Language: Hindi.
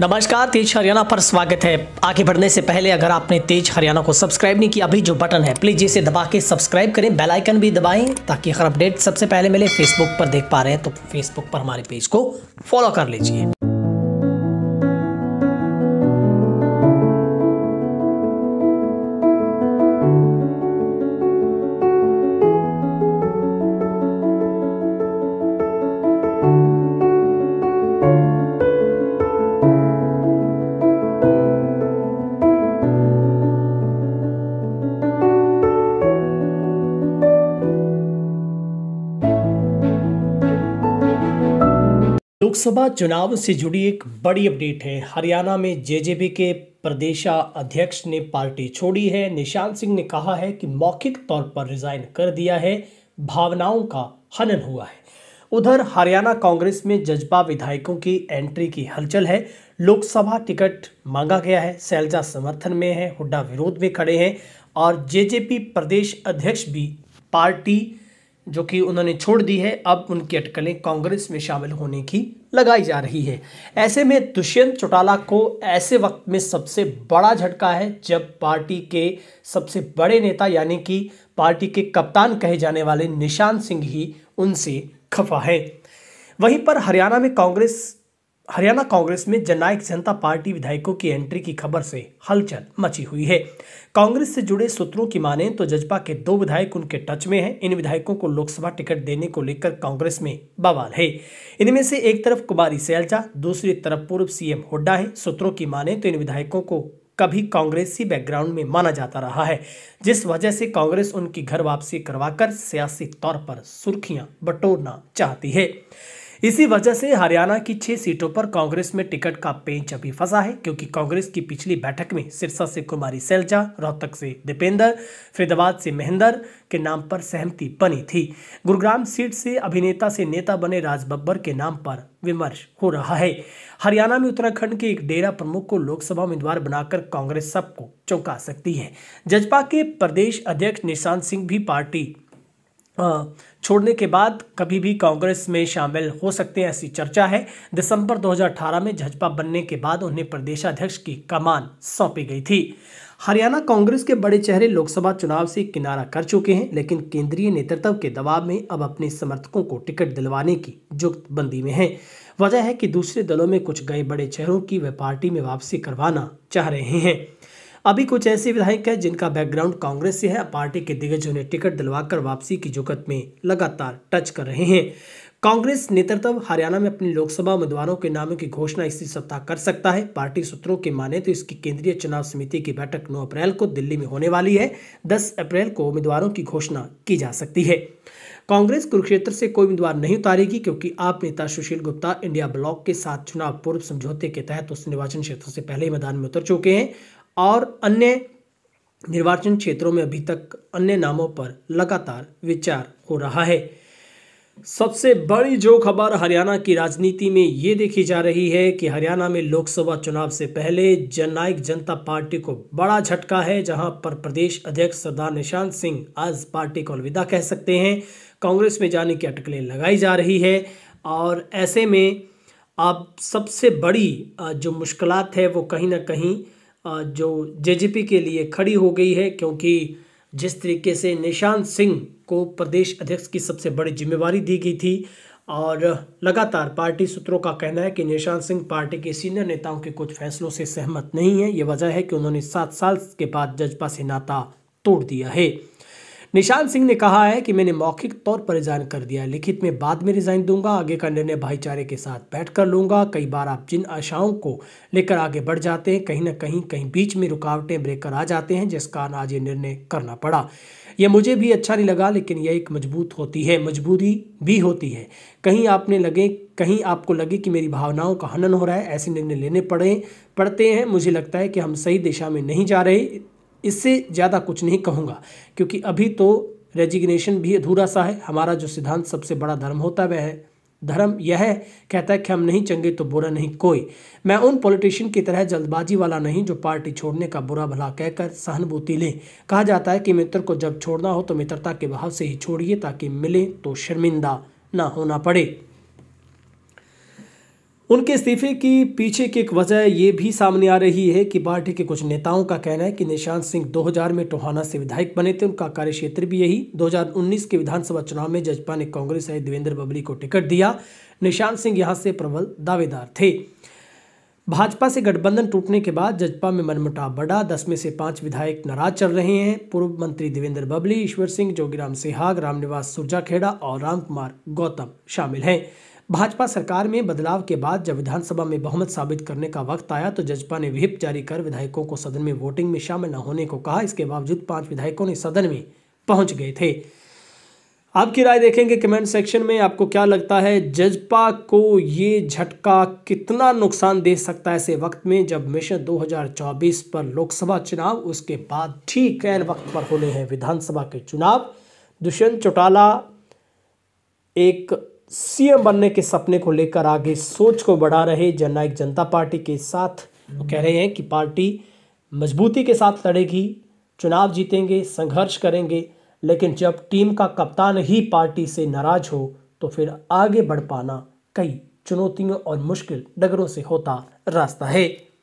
नमस्कार, तेज हरियाणा पर स्वागत है। आगे बढ़ने से पहले अगर आपने तेज हरियाणा को सब्सक्राइब नहीं किया, अभी जो बटन है प्लीज इसे दबा के सब्सक्राइब करें, बेल आइकन भी दबाएं ताकि हर अपडेट सबसे पहले मिले। फेसबुक पर देख पा रहे हैं तो फेसबुक पर हमारे पेज को फॉलो कर लीजिए। लोकसभा चुनाव से जुड़ी एक बड़ी अपडेट है। हरियाणा में जेजेपी के प्रदेशाध्यक्ष ने पार्टी छोड़ी है। निशान सिंह ने कहा है कि मौखिक तौर पर रिजाइन कर दिया है, भावनाओं का हनन हुआ है। उधर हरियाणा कांग्रेस में जजपा विधायकों की एंट्री की हलचल है। लोकसभा टिकट मांगा गया है, सैलजा समर्थन में है, हुड्डा विरोध में खड़े हैं और जेजेपी प्रदेश अध्यक्ष भी पार्टी जो कि उन्होंने छोड़ दी है, अब उनकी अटकलें कांग्रेस में शामिल होने की लगाई जा रही है। ऐसे में दुष्यंत चौटाला को ऐसे वक्त में सबसे बड़ा झटका है, जब पार्टी के सबसे बड़े नेता यानी कि पार्टी के कप्तान कहे जाने वाले निशान सिंह ही उनसे खफा है। वहीं पर हरियाणा कांग्रेस में जननायक जनता पार्टी विधायकों की एंट्री की खबर से हलचल मची हुई है। कांग्रेस से जुड़े सूत्रों की माने तो जजपा के 2 विधायक उनके टच में हैं। इन विधायकों को लोकसभा टिकट देने को लेकर कांग्रेस में बवाल है। इनमें से एक तरफ कुमारी सैलजा, दूसरी तरफ पूर्व सीएम हुड्डा है। सूत्रों की माने तो इन विधायकों को कभी कांग्रेसी बैकग्राउंड में माना जाता रहा है, जिस वजह से कांग्रेस उनकी घर वापसी करवाकर सियासी तौर पर सुर्खियां बटोरना चाहती है। इसी वजह से हरियाणा की 6 सीटों पर कांग्रेस में टिकट का पेंच अभी फंसा है, क्योंकि कांग्रेस की पिछली बैठक में सिरसा से कुमारी सैलजा, रोहतक से दीपेंदर, फरीदाबाद से महेंद्र के नाम पर सहमति बनी थी। गुरुग्राम सीट से अभिनेता से नेता बने राज बब्बर के नाम पर विमर्श हो रहा है। हरियाणा में उत्तराखंड के एक डेरा प्रमुख को लोकसभा उम्मीदवार बनाकर कांग्रेस सबको चौंका सकती है। जजपा के प्रदेश अध्यक्ष निशान सिंह भी पार्टी छोड़ने के बाद कभी भी कांग्रेस में शामिल हो सकते हैं, ऐसी चर्चा है। दिसंबर 2018 में जजपा बनने के बाद उन्हें प्रदेशाध्यक्ष की कमान सौंपी गई थी। हरियाणा कांग्रेस के बड़े चेहरे लोकसभा चुनाव से किनारा कर चुके हैं, लेकिन केंद्रीय नेतृत्व के दबाव में अब अपने समर्थकों को टिकट दिलवाने की जुगतबंदी में है। वजह है कि दूसरे दलों में कुछ गए बड़े चेहरों की वे पार्टी में वापसी करवाना चाह रहे हैं। अभी कुछ ऐसे विधायक हैं जिनका बैकग्राउंड कांग्रेस से है। पार्टी के दिग्गजों ने टिकट दिलवाकर वापसी की जुगत में लगातार टच कर रहे हैं। कांग्रेस नेतृत्व हरियाणा में अपने लोकसभा उम्मीदवारों के नामों की घोषणा इसी सप्ताह कर सकता है। पार्टी सूत्रों के माने तो इसकी केंद्रीय चुनाव समिति की बैठक 9 अप्रैल को दिल्ली में होने वाली है। 10 अप्रैल को उम्मीदवारों की घोषणा की जा सकती है। कांग्रेस कुरुक्षेत्र से कोई उम्मीदवार नहीं उतारेगी, क्योंकि आप नेता सुशील गुप्ता इंडिया ब्लॉक के साथ चुनाव पूर्व समझौते के तहत उस निर्वाचन क्षेत्र से पहले ही मैदान में उतर चुके हैं और अन्य निर्वाचन क्षेत्रों में अभी तक अन्य नामों पर लगातार विचार हो रहा है। सबसे बड़ी जो खबर हरियाणा की राजनीति में ये देखी जा रही है कि हरियाणा में लोकसभा चुनाव से पहले जननायक जनता पार्टी को बड़ा झटका है, जहां पर प्रदेश अध्यक्ष सरदार निशान सिंह आज पार्टी को अलविदा कह सकते हैं। कांग्रेस में जाने की अटकलें लगाई जा रही है और ऐसे में अब सबसे बड़ी जो मुश्किलात है वो कहीं ना कहीं जो जेजेपी के लिए खड़ी हो गई है, क्योंकि जिस तरीके से निशान सिंह को प्रदेश अध्यक्ष की सबसे बड़ी जिम्मेदारी दी गई थी और लगातार पार्टी सूत्रों का कहना है कि निशान सिंह पार्टी के सीनियर नेताओं के कुछ फैसलों से सहमत नहीं है। ये वजह है कि उन्होंने 7 साल के बाद जजपा से नाता तोड़ दिया है। निशान सिंह ने कहा है कि मैंने मौखिक तौर पर रिजाइन कर दिया, लिखित में बाद में रिजाइन दूंगा, आगे का निर्णय भाईचारे के साथ बैठकर लूंगा। कई बार आप जिन आशाओं को लेकर आगे बढ़ जाते हैं, कहीं ना कहीं बीच में रुकावटें ब्रेकर आ जाते हैं, जिस कारण आज ये निर्णय करना पड़ा। यह मुझे भी अच्छा नहीं लगा, लेकिन यह एक मजबूरी भी होती है। कहीं आपको लगे कि मेरी भावनाओं का हनन हो रहा है, ऐसे निर्णय लेने पड़ते हैं। मुझे लगता है कि हम सही दिशा में नहीं जा रहे। इससे ज़्यादा कुछ नहीं कहूँगा, क्योंकि अभी तो रेजिग्नेशन भी अधूरा सा है। हमारा जो सिद्धांत सबसे बड़ा धर्म होता है, वह है धर्म। यह कहता है कि हम नहीं चंगे तो बुरा नहीं कोई। मैं उन पॉलिटिशियन की तरह जल्दबाजी वाला नहीं जो पार्टी छोड़ने का बुरा भला कहकर सहानुभूति लें। कहा जाता है कि मित्र को जब छोड़ना हो तो मित्रता के भाव से ही छोड़िए, ताकि मिले तो शर्मिंदा ना होना पड़े। उनके इस्तीफे की पीछे की एक वजह ये भी सामने आ रही है कि पार्टी के कुछ नेताओं का कहना है कि निशान सिंह 2000 में टोहाना से विधायक बने थे, उनका कार्यक्षेत्र भी यही। 2019 के विधानसभा चुनाव में जजपा ने कांग्रेस आए दिवेंद्र बबली को टिकट दिया। निशान सिंह यहां से प्रबल दावेदार थे। भाजपा से गठबंधन टूटने के बाद जजपा में मनमुटाव बढ़ा। 10 में से 5 विधायक नाराज चल रहे हैं। पूर्व मंत्री दिवेंद्र बबली, ईश्वर सिंह, जोगीराम सेहाग, रामनिवास सुरजाखेड़ा और रामकुमार गौतम शामिल हैं। भाजपा सरकार में बदलाव के बाद जब विधानसभा में बहुमत साबित करने का वक्त आया तो जजपा ने व्हिप जारी कर विधायकों को सदन में वोटिंग में शामिल न होने को कहा। इसके बावजूद 5 विधायकों ने सदन में पहुंच गए थे। आपकी राय देखेंगे कमेंट सेक्शन में। आपको क्या लगता है, जजपा को ये झटका कितना नुकसान दे सकता है ऐसे वक्त में जब मिशन 2024 पर लोकसभा चुनाव, उसके बाद ठीक ऐन वक्त पर होने हैं विधानसभा के चुनाव। दुष्यंत चौटाला एक सीएम बनने के सपने को लेकर आगे सोच को बढ़ा रहे जननायक जनता पार्टी के साथ। वो कह रहे हैं कि पार्टी मजबूती के साथ लड़ेगी, चुनाव जीतेंगे, संघर्ष करेंगे, लेकिन जब टीम का कप्तान ही पार्टी से नाराज हो तो फिर आगे बढ़ पाना कई चुनौतियों और मुश्किल डगरों से होता रास्ता है।